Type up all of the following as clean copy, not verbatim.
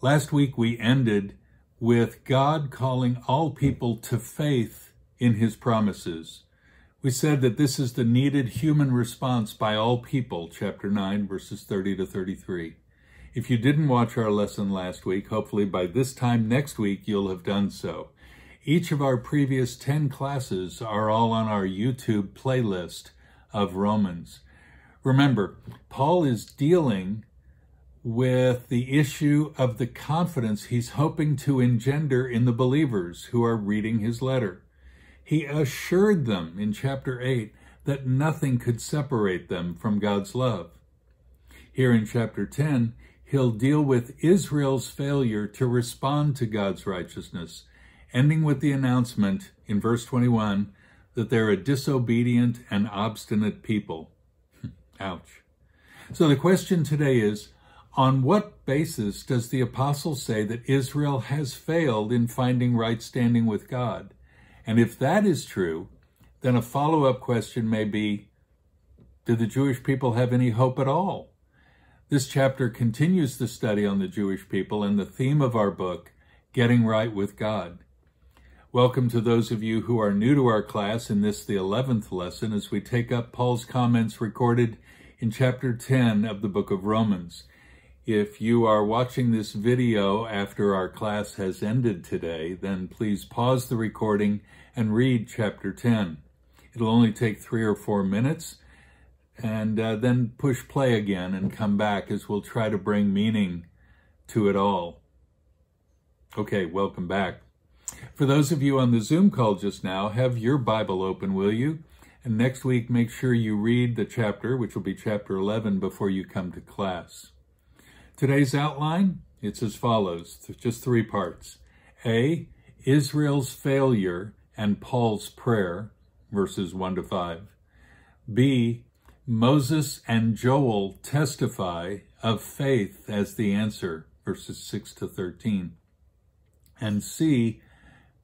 Last week we ended with God calling all people to faith in his promises. We said that this is the needed human response by all people, chapter 9, verses 30 to 33. If you didn't watch our lesson last week, hopefully by this time next week you'll have done so. Each of our previous 10 classes are all on our YouTube playlist of Romans. Remember, Paul is dealing with the issue of the confidence he's hoping to engender in the believers who are reading his letter. He assured them in chapter 8 that nothing could separate them from God's love. Here in chapter 10, he'll deal with Israel's failure to respond to God's righteousness, ending with the announcement in verse 21 that they're a disobedient and obstinate people. Ouch. So the question today is, on what basis does the apostle say that Israel has failed in finding right standing with God? And if that is true, then a follow-up question may be, did the Jewish people have any hope at all? This chapter continues the study on the Jewish people and the theme of our book, Getting Right with God. Welcome to those of you who are new to our class in this, the 11th lesson, as we take up Paul's comments recorded in chapter 10 of the book of Romans. If you are watching this video after our class has ended today, then please pause the recording and read chapter 10. It'll only take 3 or 4 minutes, and then push play again and come back as we'll try to bring meaning to it all. Okay, welcome back. For those of you on the Zoom call just now, have your Bible open, will you? And next week, make sure you read the chapter, which will be chapter 11, before you come to class. Today's outline, it's as follows, just 3 parts. A, Israel's failure and Paul's prayer, verses 1 to 5. B, Moses and Joel testify of faith as the answer, verses 6 to 13. And C,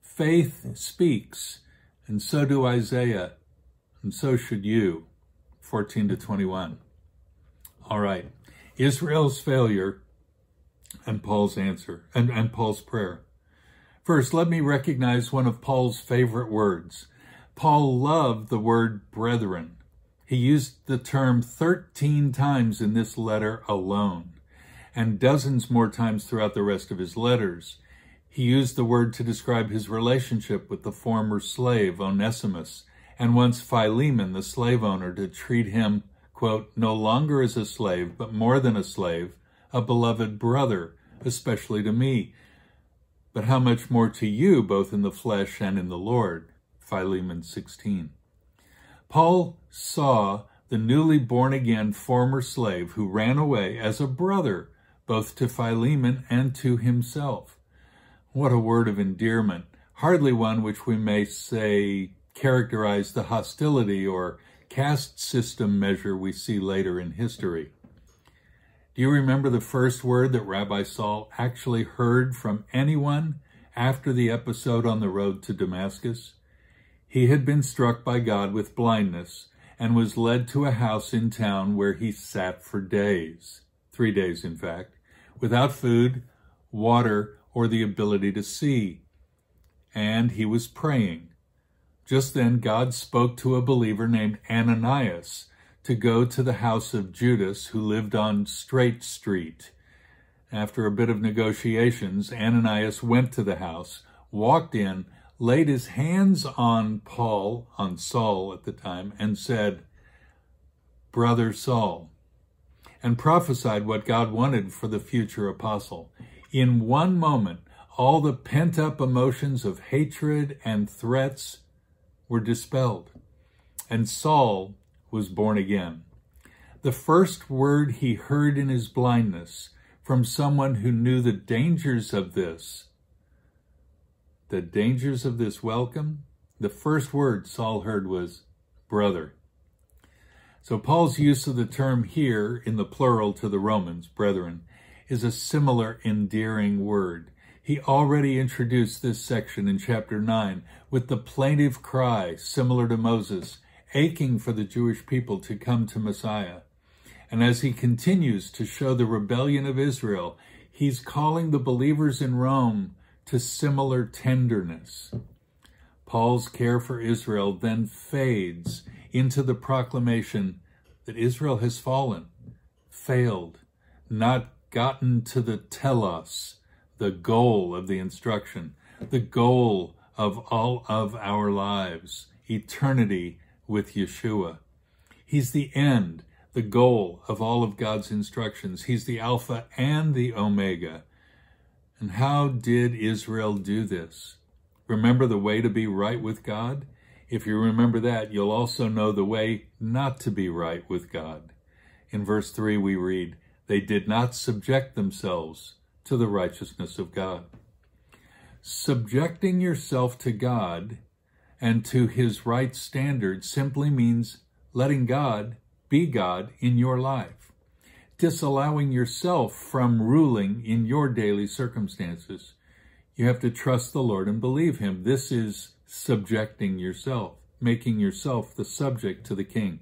faith speaks, and so do Isaiah, and so should you, 14 to 21. All right. Israel's failure and Paul's answer, and Paul's prayer. First, let me recognize one of Paul's favorite words. Paul loved the word brethren. He used the term 13 times in this letter alone, and dozens more times throughout the rest of his letters. He used the word to describe his relationship with the former slave, Onesimus, and once Philemon, the slave owner, to treat him, quote, no longer as a slave, but more than a slave, a beloved brother, especially to me. But how much more to you, both in the flesh and in the Lord, Philemon 16. Paul saw the newly born-again former slave who ran away as a brother, both to Philemon and to himself. What a word of endearment, hardly one which we may say characterized the hostility or caste system measure we see later in history. Do you remember the first word that Rabbi Saul actually heard from anyone after the episode on the road to Damascus? He had been struck by God with blindness and was led to a house in town where he sat for days, 3 days in fact, without food, water, or the ability to see. And he was praying. Just then, God spoke to a believer named Ananias to go to the house of Judas, who lived on Straight Street. After a bit of negotiations, Ananias went to the house, walked in, laid his hands on Paul, on Saul at the time, and said, Brother Saul, and prophesied what God wanted for the future apostle. In one moment, all the pent-up emotions of hatred and threats were dispelled, and Saul was born again. The first word he heard in his blindness from someone who knew the dangers of this welcome, the first word Saul heard was brother. So Paul's use of the term here in the plural to the Romans, brethren, is a similar endearing word. He already introduced this section in chapter 9 with the plaintive cry, similar to Moses, aching for the Jewish people to come to Messiah. And as he continues to show the rebellion of Israel, He's calling the believers in Rome to similar tenderness. Paul's care for Israel then fades into the proclamation that Israel has fallen, failed, not gotten to the telos, the goal of the instruction, the goal of all of our lives, eternity with Yeshua. He's the end, the goal of all of God's instructions. He's the Alpha and the Omega. And how did Israel do this? Remember the way to be right with God? If you remember that, you'll also know the way not to be right with God. In verse 3 we read, "They did not subject themselves to the righteousness of God." Subjecting yourself to God and to his right standard simply means letting God be God in your life, disallowing yourself from ruling in your daily circumstances. You have to trust the Lord and believe him. This is subjecting yourself, making yourself the subject to the king,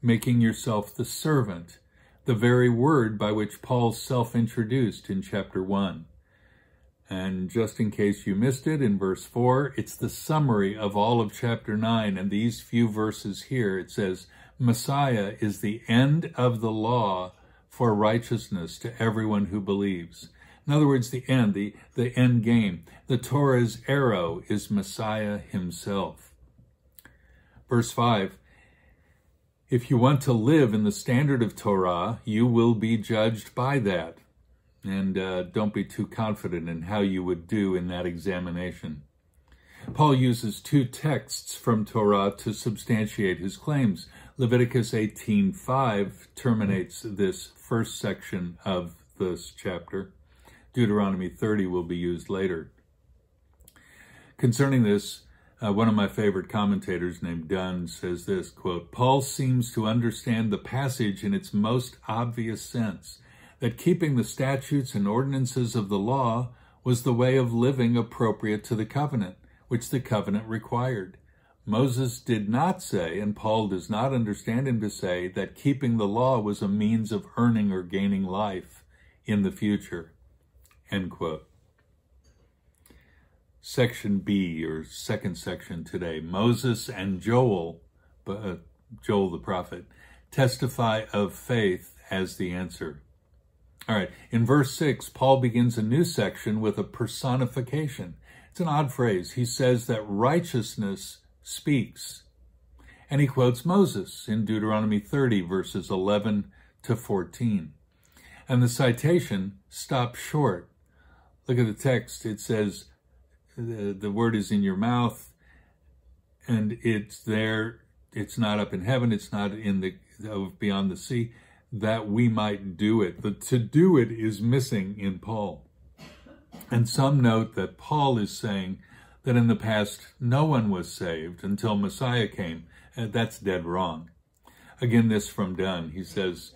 making yourself the servant, the very word by which Paul self-introduced in chapter 1. And just in case you missed it, in verse 4, it's the summary of all of chapter 9 and these few verses here. It says, Messiah is the end of the law for righteousness to everyone who believes. In other words, the end, the end game. The Torah's arrow is Messiah himself. Verse 5, if you want to live in the standard of Torah, you will be judged by that. And don't be too confident in how you would do in that examination. Paul uses two texts from Torah to substantiate his claims. Leviticus 18:5 terminates this first section of this chapter. Deuteronomy 30 will be used later. Concerning this, one of my favorite commentators named Dunn says this, quote, Paul seems to understand the passage in its most obvious sense, that keeping the statutes and ordinances of the law was the way of living appropriate to the covenant, which the covenant required. Moses did not say, and Paul does not understand him to say, that keeping the law was a means of earning or gaining life in the future. End quote. Section B, or second section today, Moses and Joel, Joel the prophet, testify of faith as the answer. All right, in verse 6, Paul begins a new section with a personification. It's an odd phrase. He says that righteousness speaks. And he quotes Moses in Deuteronomy 30, verses 11 to 14. And the citation stops short. Look at the text. It says, the word is in your mouth, and it's there. It's not up in heaven. It's not in the beyond the sea. That we might do it. The to do it is missing in Paul. And some note that Paul is saying that in the past, no one was saved until Messiah came. That's dead wrong. Again, this from Dunn. He says,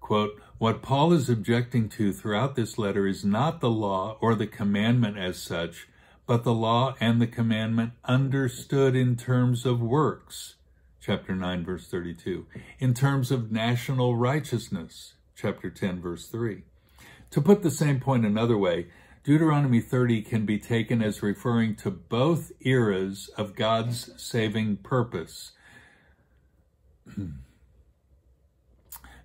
quote, what Paul is objecting to throughout this letter is not the law or the commandment as such, but the law and the commandment understood in terms of works. Chapter 9, verse 32, in terms of national righteousness, chapter 10, verse 3. To put the same point another way, Deuteronomy 30 can be taken as referring to both eras of God's saving purpose.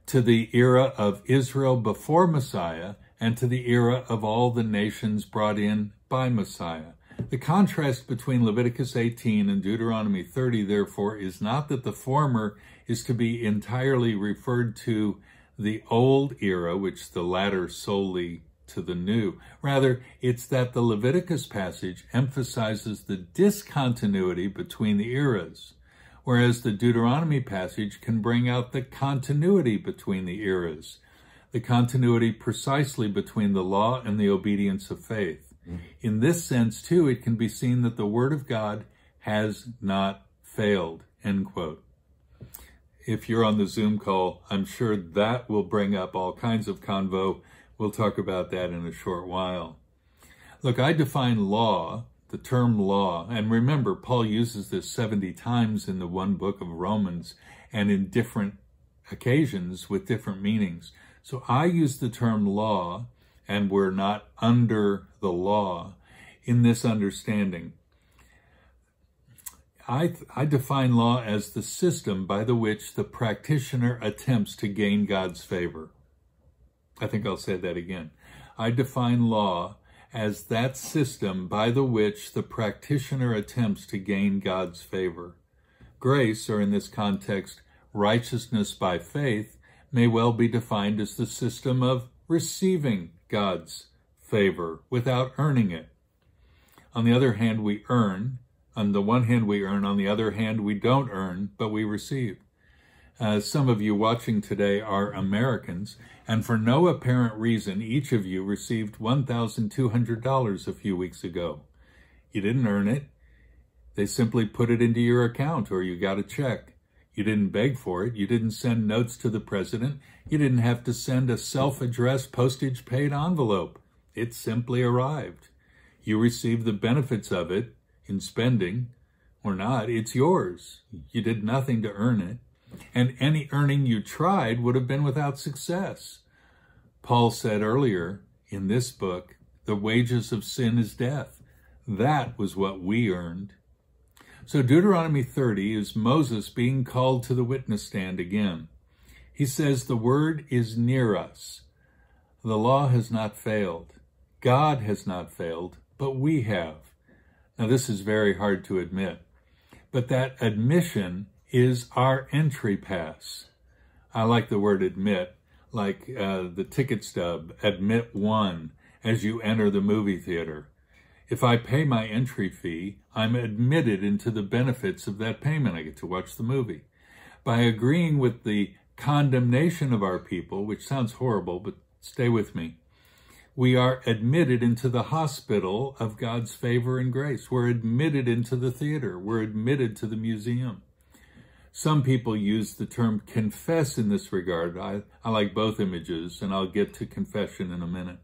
To the era of Israel before Messiah and to the era of all the nations brought in by Messiah. The contrast between Leviticus 18 and Deuteronomy 30, therefore, is not that the former is to be entirely referred to the old era, which the latter solely to the new. Rather, it's that the Leviticus passage emphasizes the discontinuity between the eras, whereas the Deuteronomy passage can bring out the continuity between the eras, the continuity precisely between the law and the obedience of faith. In this sense, too, it can be seen that the Word of God has not failed, end quote. If you're on the Zoom call, I'm sure that will bring up all kinds of convo. We'll talk about that in a short while. Look, I define law, the term law, and remember, Paul uses this 70 times in the one book of Romans and in different occasions with different meanings. So I use the term law and we're not under the law in this understanding. I define law as the system by the which the practitioner attempts to gain God's favor. I think I'll say that again. I define law as that system by the which the practitioner attempts to gain God's favor. Grace, or in this context, righteousness by faith, may well be defined as the system of receiving God's favor without earning it. On the other hand, we earn. On the one hand, we earn. On the other hand, we don't earn, but we receive. Some of you watching today are Americans, and for no apparent reason, each of you received $1,200 a few weeks ago. You didn't earn it. They simply put it into your account, or you got a check. You didn't beg for it. You didn't send notes to the president. You didn't have to send a self-addressed postage-paid envelope. It simply arrived. You received the benefits of it in spending or not. It's yours. You did nothing to earn it. And any earning you tried would have been without success. Paul said earlier in this book, the wages of sin is death. That was what we earned. So Deuteronomy 30 is Moses being called to the witness stand again. He says, the word is near us. The law has not failed. God has not failed, but we have. Now, this is very hard to admit, but that admission is our entry pass. I like the word admit, like the ticket stub, admit one, as you enter the movie theater. If I pay my entry fee, I'm admitted into the benefits of that payment. I get to watch the movie. By agreeing with the condemnation of our people, which sounds horrible, but stay with me, we are admitted into the hospital of God's favor and grace. We're admitted into the theater. We're admitted to the museum. Some people use the term confess in this regard. I like both images, and I'll get to confession in a minute.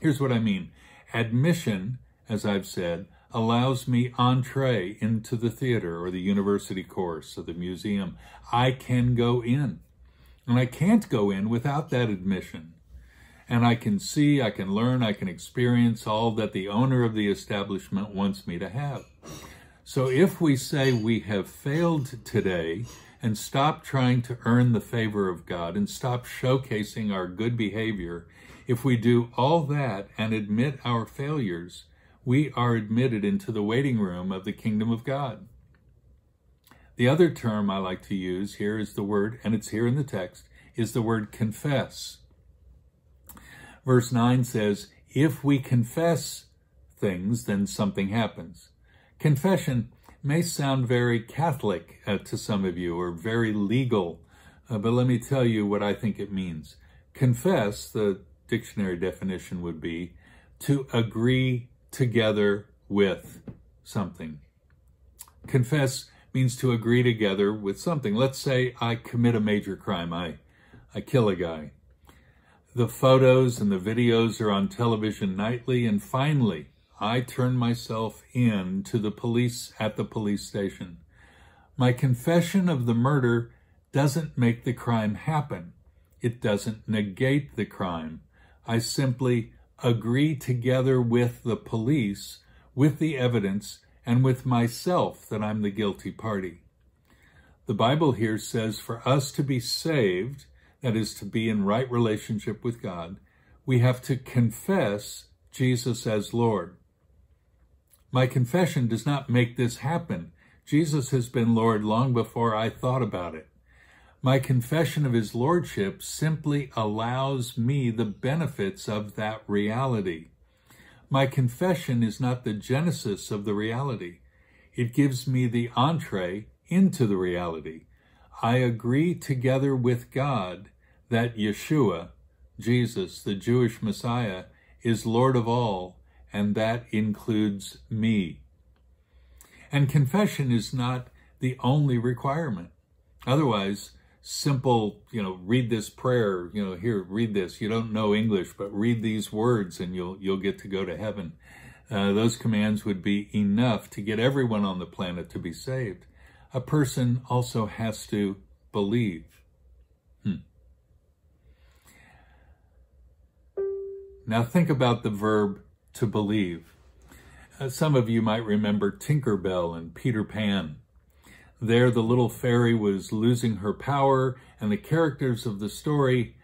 Here's what I mean. Admission, as I've said, allows me entree into the theater or the university course or the museum. I can go in, and I can't go in without that admission. And I can see, I can learn, I can experience all that the owner of the establishment wants me to have. So if we say we have failed today and stop trying to earn the favor of God and stop showcasing our good behavior, if we do all that and admit our failures, we are admitted into the waiting room of the kingdom of God. The other term I like to use here is the word, and it's here in the text, is the word confess. Verse 9 says, if we confess things, then something happens. Confession may sound very Catholic to some of you, or very legal, but let me tell you what I think it means. Confess, the dictionary definition would be, to agree together with something. Confess means to agree together with something. Let's say I commit a major crime. I kill a guy. The photos and the videos are on television nightly, and finally, I turn myself in to the police at the police station. My confession of the murder doesn't make the crime happen. It doesn't negate the crime. I simply agree together with the police, with the evidence, and with myself that I'm the guilty party. The Bible here says for us to be saved, that is to be in right relationship with God, we have to confess Jesus as Lord. My confession does not make this happen. Jesus has been Lord long before I thought about it. My confession of his lordship simply allows me the benefits of that reality. My confession is not the genesis of the reality. It gives me the entree into the reality. I agree together with God that Yeshua, Jesus, the Jewish Messiah, is Lord of all, and that includes me. And confession is not the only requirement. Otherwise, simple, read this prayer, here, read this. You don't know English, but read these words and you'll get to go to heaven. Those commands would be enough to get everyone on the planet to be saved. A person also has to believe. Now think about the verb to believe. Some of you might remember Tinkerbell and Peter Pan. There the little fairy was losing her power, and the characters of the story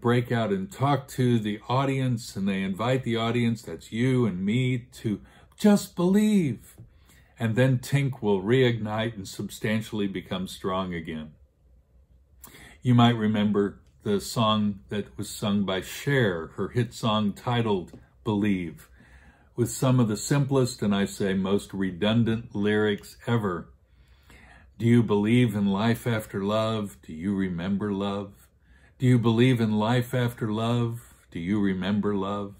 break out and talk to the audience, and they invite the audience, that's you and me, to just believe. And then Tink will reignite and substantially become strong again. You might remember the song that was sung by Cher, her hit song titled Believe, with some of the simplest and I say most redundant lyrics ever. Do you believe in life after love? Do you remember love? Do you believe in life after love? Do you remember love?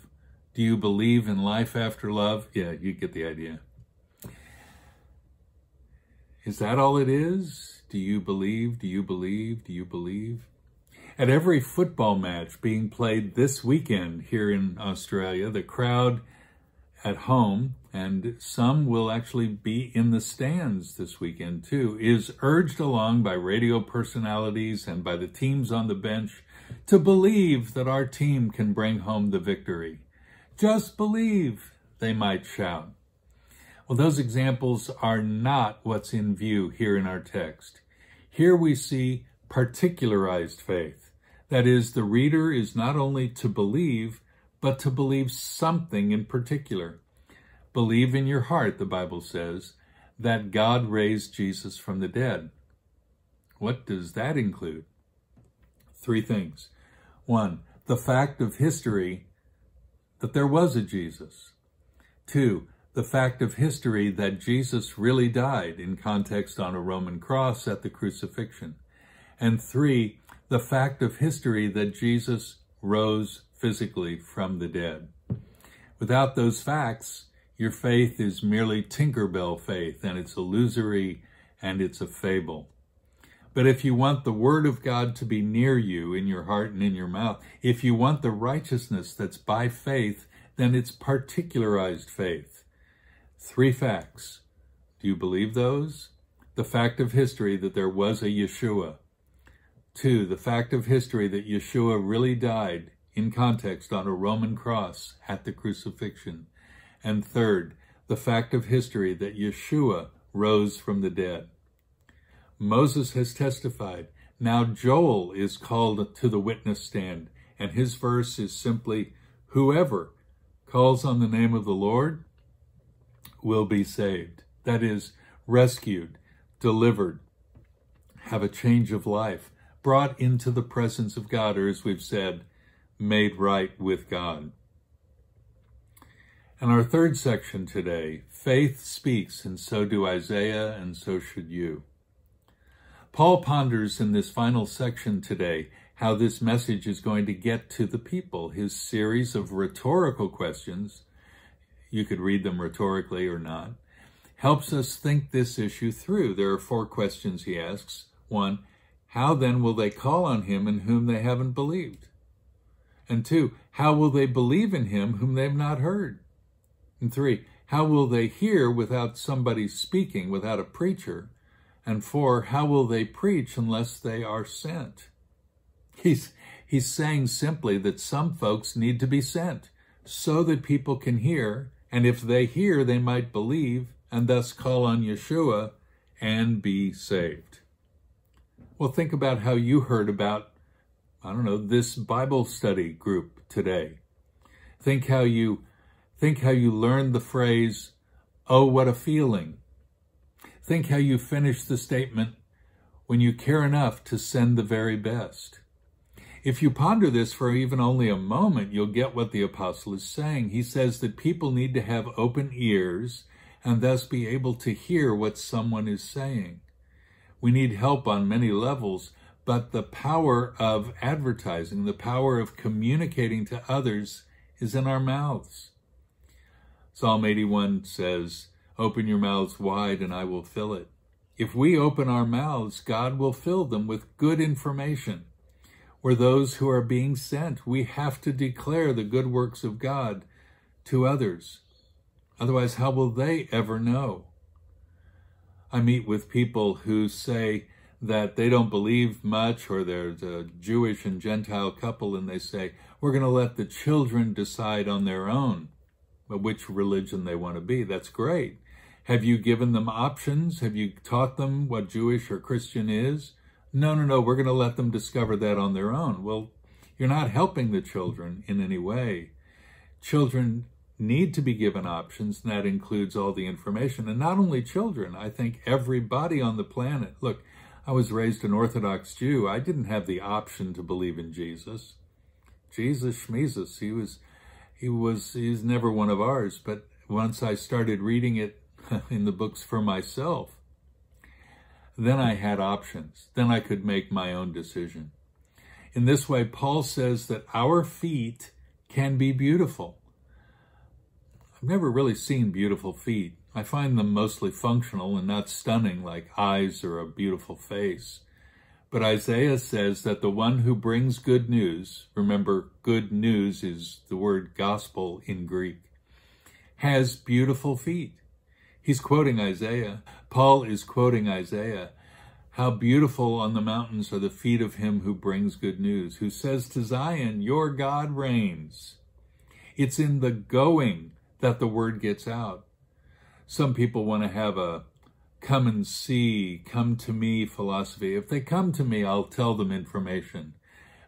Do you believe in life after love? Yeah, you get the idea. Is that all it is? Do you believe? Do you believe? Do you believe? At every football match being played this weekend here in Australia, the crowd at home, and some will actually be in the stands this weekend too, is urged along by radio personalities and by the teams on the bench to believe that our team can bring home the victory. Just believe, they might shout. Well, those examples are not what's in view here in our text. Here we see particularized faith. That is, the reader is not only to believe, but to believe something in particular. Believe in your heart, the Bible says, that God raised Jesus from the dead. What does that include? Three things. One, the fact of history that there was a Jesus. Two, the fact of history that Jesus really died, in context on a Roman cross at the crucifixion. And three, the fact of history that Jesus rose physically from the dead. Without those facts, your faith is merely Tinkerbell faith, and it's illusory, and it's a fable. But if you want the Word of God to be near you, in your heart and in your mouth, if you want the righteousness that's by faith, then it's particularized faith. Three facts. Do you believe those? The fact of history that there was a Yeshua. Two, the fact of history that Yeshua really died, in context, on a Roman cross at the crucifixion. And third, the fact of history that Yeshua rose from the dead. Moses has testified. Now Joel is called to the witness stand, and his verse is simply, whoever calls on the name of the Lord will be saved. That is, rescued, delivered, have a change of life, brought into the presence of God, or as we've said, made right with God. And our third section today, faith speaks, and so do Isaiah, and so should you. Paul ponders in this final section today how this message is going to get to the people. His series of rhetorical questions, you could read them rhetorically or not, helps us think this issue through. There are four questions he asks. One, how then will they call on him in whom they haven't believed? And two, how will they believe in him whom they have not heard? And three, how will they hear without somebody speaking, without a preacher? And four, how will they preach unless they are sent? He's saying simply that some folks need to be sent so that people can hear, and if they hear, they might believe, and thus call on Yeshua and be saved. Well, think about how you heard about, I don't know, this Bible study group today. Think how you learned the phrase, oh, what a feeling. Think how you finished the statement, when you care enough to send the very best. If you ponder this for even only a moment, you'll get what the apostle is saying. He says that people need to have open ears and thus be able to hear what someone is saying. We need help on many levels, but the power of advertising, the power of communicating to others, is in our mouths. Psalm 81 says, open your mouths wide and I will fill it. If we open our mouths, God will fill them with good information. We're those who are being sent. We have to declare the good works of God to others. Otherwise, how will they ever know? I meet with people who say that they don't believe much, or there's a Jewish and Gentile couple, and they say, we're going to let the children decide on their own which religion they want to be. That's great. Have you given them options? Have you taught them what Jewish or Christian is? No, no, no, we're going to let them discover that on their own. Well, you're not helping the children in any way. Children need to be given options, and that includes all the information. And not only children, I think everybody on the planet. Look, I was raised an Orthodox Jew. I didn't have the option to believe in Jesus. Jesus Shmeezus, he's never one of ours. But once I started reading it in the books for myself, then I had options. Then I could make my own decision. In this way, Paul says that our feet can be beautiful. I've never really seen beautiful feet. I find them mostly functional and not stunning like eyes or a beautiful face. But Isaiah says that the one who brings good news, remember, good news is the word gospel in Greek, has beautiful feet. He's quoting Isaiah. Paul is quoting Isaiah. How beautiful on the mountains are the feet of him who brings good news, who says to Zion, your God reigns. It's in the going that the word gets out. Some people want to have a come and see, come to me philosophy. If they come to me, I'll tell them information.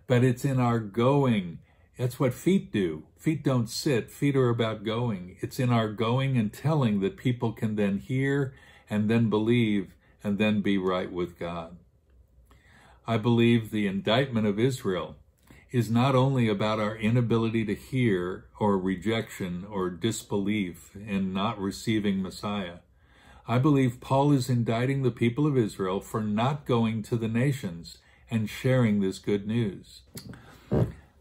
But it's in our going. That's what feet do. Feet don't sit. Feet are about going. It's in our going and telling that people can then hear and then believe and then be right with God. I believe the indictment of Israel is not only about our inability to hear or rejection or disbelief and not receiving Messiah. I believe Paul is indicting the people of Israel for not going to the nations and sharing this good news.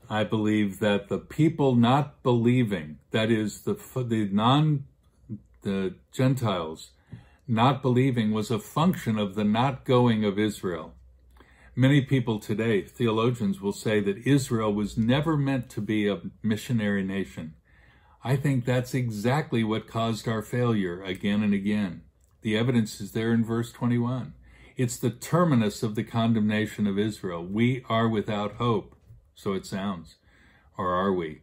I believe that the people not believing, that is the Gentiles not believing, was a function of the not going of Israel. Many people today, theologians, will say that Israel was never meant to be a missionary nation. I think that's exactly what caused our failure again and again. The evidence is there in verse 21. It's the terminus of the condemnation of Israel. We are without hope, so it sounds. Or are we?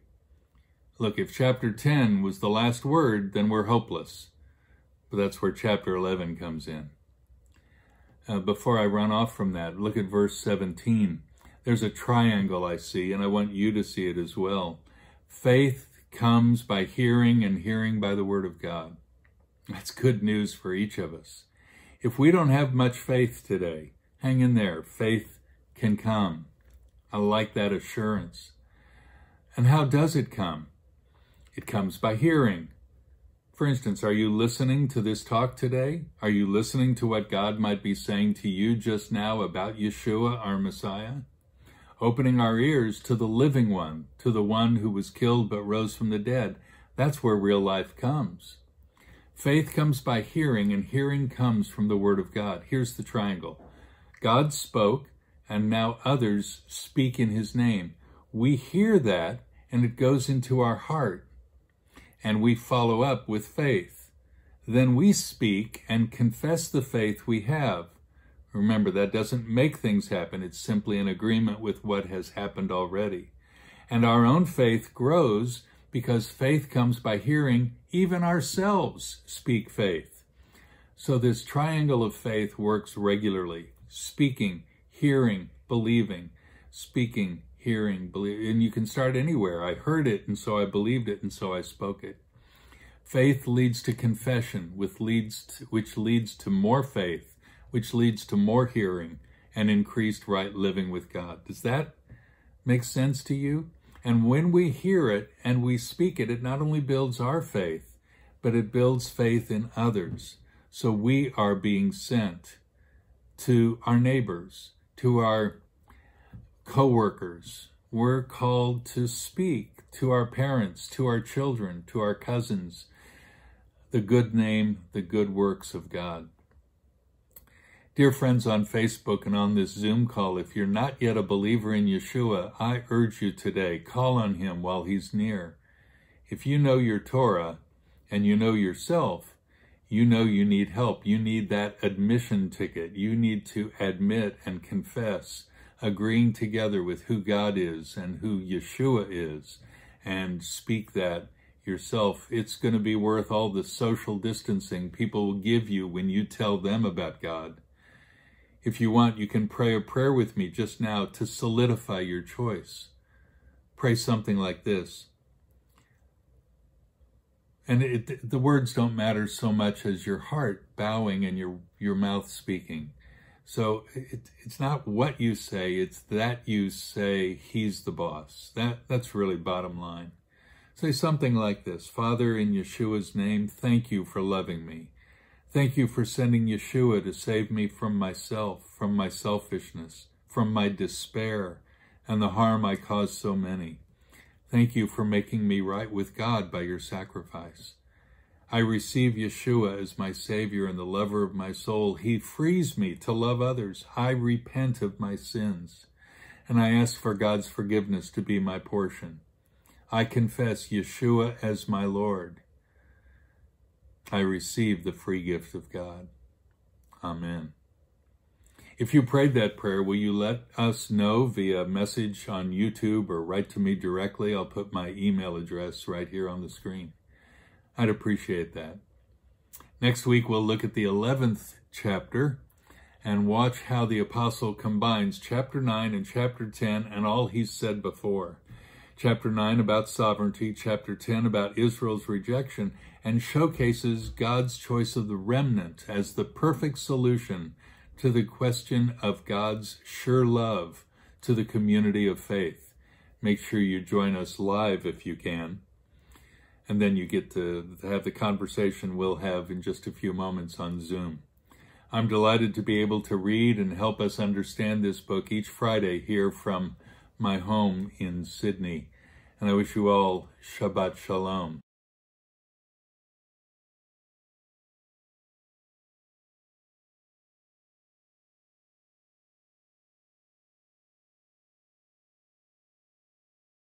Look, if chapter 10 was the last word, then we're hopeless. But that's where chapter 11 comes in. Before I run off from that, look at verse 17. There's a triangle I see, and I want you to see it as well. Faith comes by hearing, and hearing by the word of God. That's good news for each of us. If we don't have much faith today, hang in there. Faith can come. I like that assurance. And how does it come? It comes by hearing. For instance, are you listening to this talk today? Are you listening to what God might be saying to you just now about Yeshua, our Messiah? Opening our ears to the living one, to the one who was killed but rose from the dead. That's where real life comes. Faith comes by hearing, and hearing comes from the word of God. Here's the triangle. God spoke, and now others speak in his name. We hear that, and it goes into our heart. And we follow up with faith. Then we speak and confess the faith we have. Remember, that doesn't make things happen. It's simply an agreement with what has happened already. And our own faith grows because faith comes by hearing. Even ourselves speak faith. So this triangle of faith works regularly. Speaking, hearing, believing. Speaking, hearing, believe, and you can start anywhere. I heard it, and so I believed it, and so I spoke it. Faith leads to confession, which leads to more faith, which leads to more hearing, and increased right living with God. Does that make sense to you? And when we hear it and we speak it, it not only builds our faith, but it builds faith in others. So we are being sent to our neighbors, to our co-workers. We're called to speak to our parents, to our children, to our cousins, the good name, the good works of God. Dear friends on Facebook and on this Zoom call, if you're not yet a believer in Yeshua, I urge you today, call on him while he's near. If you know your Torah and you know yourself, you know you need help. You need that admission ticket. You need to admit and confess, agreeing together with who God is and who Yeshua is, and speak that yourself. It's going to be worth all the social distancing people will give you when you tell them about God. If you want, you can pray a prayer with me just now to solidify your choice. Pray something like this. And the words don't matter so much as your heart bowing and your mouth speaking. So it's not what you say, it's that you say he's the boss. That's really bottom line. Say something like this. Father, in Yeshua's name, thank you for loving me. Thank you for sending Yeshua to save me from myself, from my selfishness, from my despair, and the harm I caused so many. Thank you for making me right with God by your sacrifice. I receive Yeshua as my Savior and the lover of my soul. He frees me to love others. I repent of my sins, and I ask for God's forgiveness to be my portion. I confess Yeshua as my Lord. I receive the free gift of God. Amen. If you prayed that prayer, will you let us know via message on YouTube or write to me directly? I'll put my email address right here on the screen. I'd appreciate that. Next week, we'll look at the 11th chapter and watch how the apostle combines chapter 9 and chapter 10 and all he's said before. Chapter 9 about sovereignty, chapter 10 about Israel's rejection, and showcases God's choice of the remnant as the perfect solution to the question of God's sure love to the community of faith. Make sure you join us live if you can, and then you get to have the conversation we'll have in just a few moments on Zoom. I'm delighted to be able to read and help us understand this book each Friday here from my home in Sydney, and I wish you all Shabbat Shalom.